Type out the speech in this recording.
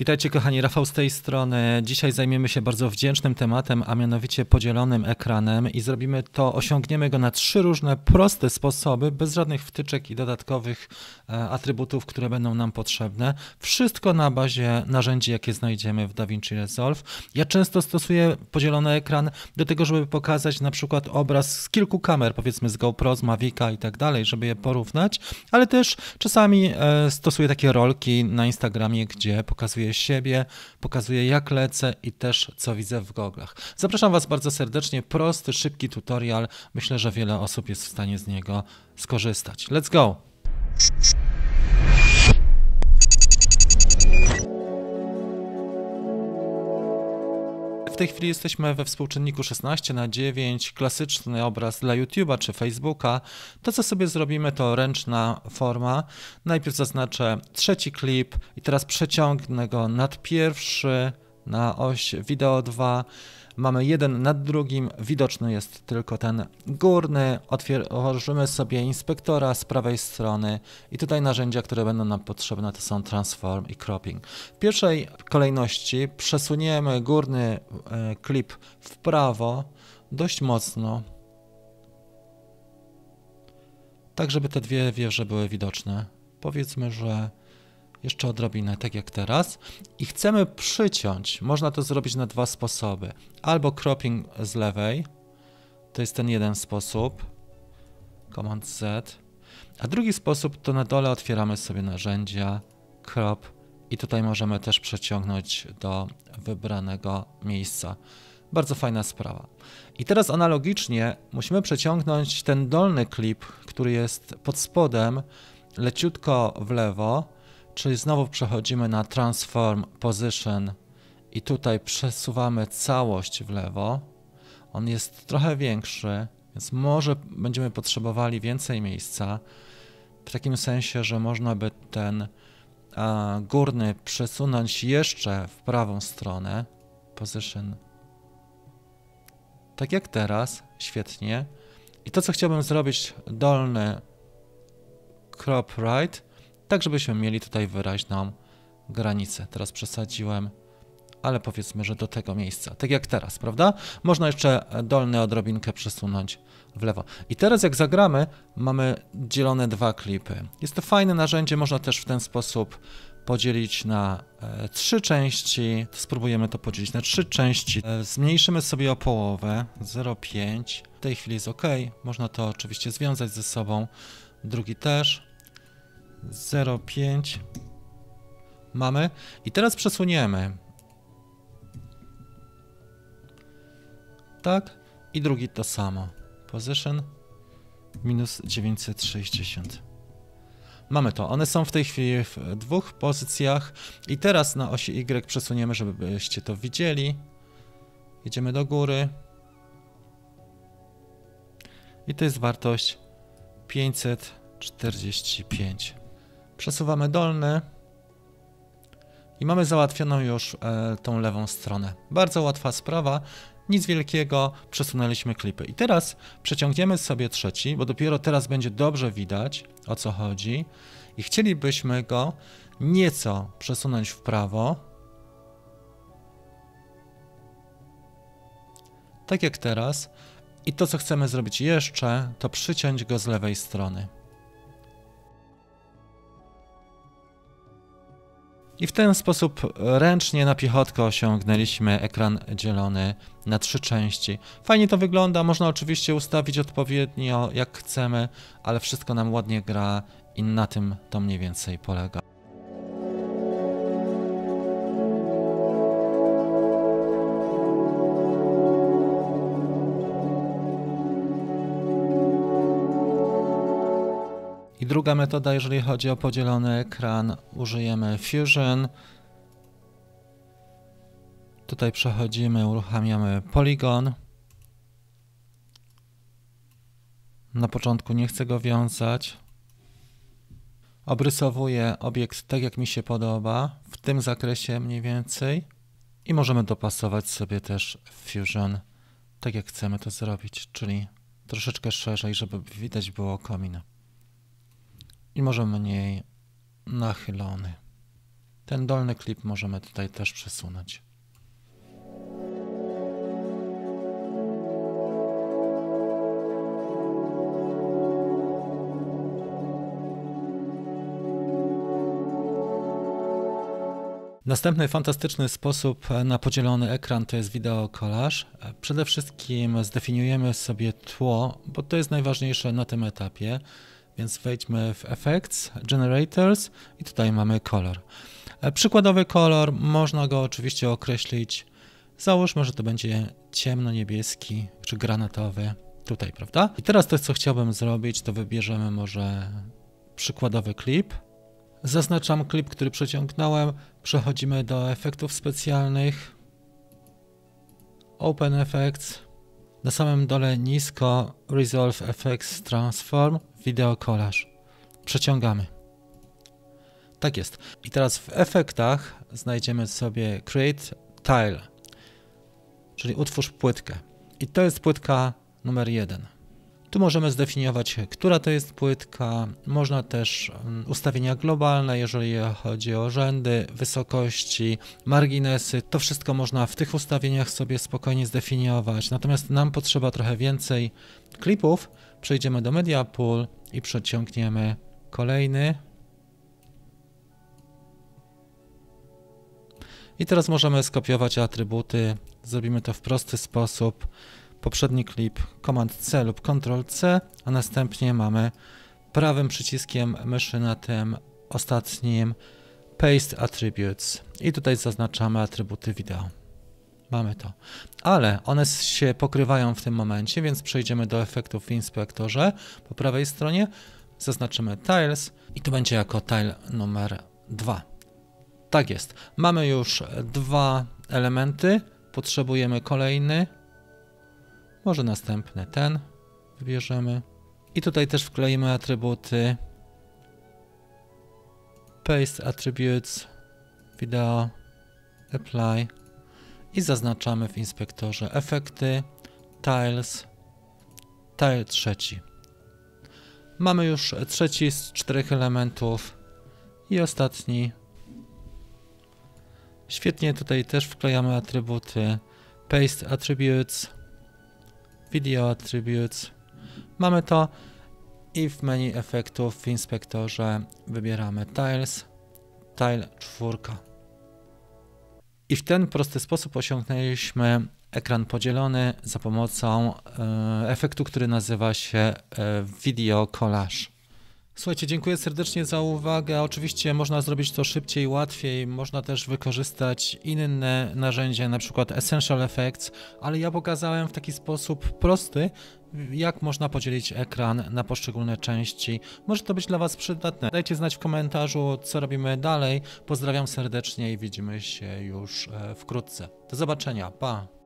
Witajcie kochani, Rafał z tej strony. Dzisiaj zajmiemy się bardzo wdzięcznym tematem, a mianowicie podzielonym ekranem i zrobimy to, osiągniemy go na 3 różne proste sposoby, bez żadnych wtyczek i dodatkowych atrybutów, które będą nam potrzebne. Wszystko na bazie narzędzi, jakie znajdziemy w DaVinci Resolve. Ja często stosuję podzielony ekran do tego, żeby pokazać na przykład obraz z kilku kamer, powiedzmy z GoPro, z Mavica i tak dalej, żeby je porównać, ale też czasami stosuję takie rolki na Instagramie, gdzie pokazuję siebie, pokazuję jak lecę i też co widzę w goglach. Zapraszam Was bardzo serdecznie, prosty, szybki tutorial. Myślę, że wiele osób jest w stanie z niego skorzystać. Let's go! W tej chwili jesteśmy we współczynniku 16:9, klasyczny obraz dla YouTube'a czy Facebooka. To, co sobie zrobimy, to ręczna forma. Najpierw zaznaczę trzeci klip i teraz przeciągnę go nad pierwszy, na oś wideo 2. Mamy jeden nad drugim, widoczny jest tylko ten górny. Otworzymy sobie inspektora z prawej strony i tutaj narzędzia, które będą nam potrzebne, to są transform i cropping. W pierwszej kolejności przesuniemy górny klip w prawo dość mocno, tak żeby te dwie wieże były widoczne. Powiedzmy, że jeszcze odrobinę, tak jak teraz. I chcemy przyciąć. Można to zrobić na dwa sposoby. Albo cropping z lewej. To jest ten jeden sposób. Command Z. A drugi sposób to na dole otwieramy sobie narzędzia. Crop. I tutaj możemy też przeciągnąć do wybranego miejsca. Bardzo fajna sprawa. I teraz analogicznie musimy przeciągnąć ten dolny klip, który jest pod spodem, leciutko w lewo. Czyli znowu przechodzimy na Transform Position i tutaj przesuwamy całość w lewo. On jest trochę większy, więc może będziemy potrzebowali więcej miejsca. W takim sensie, że można by ten górny przesunąć jeszcze w prawą stronę. Position. Tak jak teraz. Świetnie. I to, co chciałbym zrobić, dolny crop right. Tak, żebyśmy mieli tutaj wyraźną granicę. Teraz przesadziłem, ale powiedzmy, że do tego miejsca. Tak jak teraz, prawda? Można jeszcze dolny odrobinkę przesunąć w lewo. I teraz jak zagramy, mamy dzielone dwa klipy. Jest to fajne narzędzie, można też w ten sposób podzielić na trzy części. Spróbujemy to podzielić na trzy części. Zmniejszymy sobie o połowę, 0,5. W tej chwili jest ok. Można to oczywiście związać ze sobą. Drugi też. 0,5 mamy i teraz przesuniemy, tak, i drugi to samo, position -960. Mamy to, one są w tej chwili w dwóch pozycjach i teraz na osi Y przesuniemy, żebyście to widzieli. Jedziemy do góry i to jest wartość 545. Przesuwamy dolny i mamy załatwioną już tą lewą stronę. Bardzo łatwa sprawa, nic wielkiego, przesunęliśmy klipy. I teraz przeciągniemy sobie trzeci, bo dopiero teraz będzie dobrze widać, o co chodzi. I chcielibyśmy go nieco przesunąć w prawo. Tak jak teraz. I to, co chcemy zrobić jeszcze, to przyciąć go z lewej strony. I w ten sposób ręcznie na piechotkę osiągnęliśmy ekran dzielony na trzy części. Fajnie to wygląda, można oczywiście ustawić odpowiednio jak chcemy, ale wszystko nam ładnie gra i na tym to mniej więcej polega. I druga metoda, jeżeli chodzi o podzielony ekran, użyjemy Fusion. Tutaj przechodzimy, uruchamiamy Polygon. Na początku nie chcę go wiązać. Obrysowuję obiekt tak, jak mi się podoba, w tym zakresie mniej więcej. I możemy dopasować sobie też Fusion, tak jak chcemy to zrobić, czyli troszeczkę szerzej, żeby widać było komin. I może mniej nachylony. Ten dolny klip możemy tutaj też przesunąć. Następny fantastyczny sposób na podzielony ekran to jest wideokolaż. Przede wszystkim zdefiniujemy sobie tło, bo to jest najważniejsze na tym etapie. Więc wejdźmy w Effects, Generators i tutaj mamy kolor. Przykładowy kolor, można go oczywiście określić. Załóżmy, że to będzie ciemno-niebieski czy granatowy. Tutaj, prawda? I teraz to, co chciałbym zrobić, to wybierzemy może przykładowy klip. Zaznaczam klip, który przeciągnąłem. Przechodzimy do efektów specjalnych. Open Effects. Na samym dole nisko Resolve FX Transform Video Collage. Przeciągamy. Tak jest. I teraz w efektach znajdziemy sobie Create Tile, czyli utwórz płytkę. I to jest płytka numer 1. Tu możemy zdefiniować, która to jest płytka. Można też ustawienia globalne, jeżeli chodzi o rzędy, wysokości, marginesy. To wszystko można w tych ustawieniach sobie spokojnie zdefiniować. Natomiast nam potrzeba trochę więcej klipów. Przejdziemy do Media Pool i przeciągniemy kolejny. I teraz możemy skopiować atrybuty. Zrobimy to w prosty sposób. Poprzedni klip Command-C lub Ctrl-C, a następnie mamy prawym przyciskiem myszy na tym ostatnim Paste Attributes i tutaj zaznaczamy atrybuty wideo. Mamy to, ale one się pokrywają w tym momencie, więc przejdziemy do efektów w inspektorze po prawej stronie, zaznaczymy Tiles i to będzie jako tile numer 2. Tak jest, mamy już 2 elementy, potrzebujemy kolejny. Może następny ten wybierzemy i tutaj też wkleimy atrybuty Paste Attributes, Video, Apply i zaznaczamy w inspektorze efekty, Tiles, Tile 3. Mamy już 3 z 4 elementów i ostatni. Świetnie, tutaj też wklejamy atrybuty Paste Attributes, Video Attributes. Mamy to i w menu efektów w inspektorze wybieramy Tiles, Tile 4. I w ten prosty sposób osiągnęliśmy ekran podzielony za pomocą efektu, który nazywa się Video Collage. Słuchajcie, dziękuję serdecznie za uwagę. Oczywiście można zrobić to szybciej, łatwiej. Można też wykorzystać inne narzędzia, na przykład Essential Effects, ale ja pokazałem w taki sposób prosty, jak można podzielić ekran na poszczególne części. Może to być dla Was przydatne. Dajcie znać w komentarzu, co robimy dalej. Pozdrawiam serdecznie i widzimy się już wkrótce. Do zobaczenia, pa!